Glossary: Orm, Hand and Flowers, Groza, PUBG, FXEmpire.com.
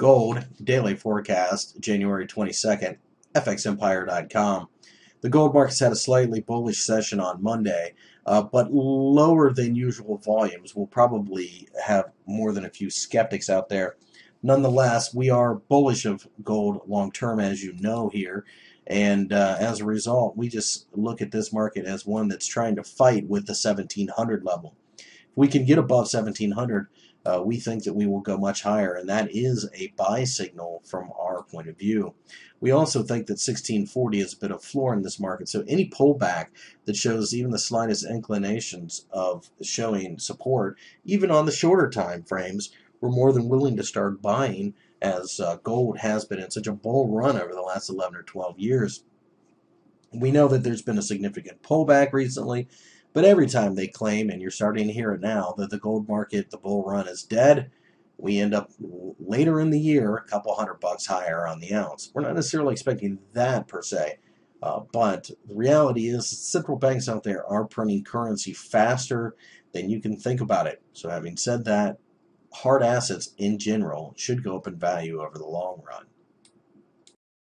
Gold Daily Forecast, January 22nd, FXEmpire.com. The gold markets had a slightly bullish session on Monday, but lower than usual volumes. We'll probably have more than a few skeptics out there. Nonetheless, we are bullish of gold long-term, as you know here, and as a result, we just look at this market as one that's trying to fight with the 1700 level. If we can get above 1700, we think that we will go much higher, and that is a buy signal from our point of view. We also think that 1640 is a bit of floor in this market, so any pullback that shows even the slightest inclinations of showing support, even on the shorter time frames, we're more than willing to start buying, as gold has been in such a bull run over the last 11 or 12 years. We know that there's been a significant pullback recently, but every time they claim, and you're starting to hear it now, that the gold market, the bull run is dead, we end up later in the year a couple $100 higher on the ounce. We're not necessarily expecting that per se, but the reality is central banks out there are printing currency faster than you can think about it. So having said that, hard assets in general should go up in value over the long run.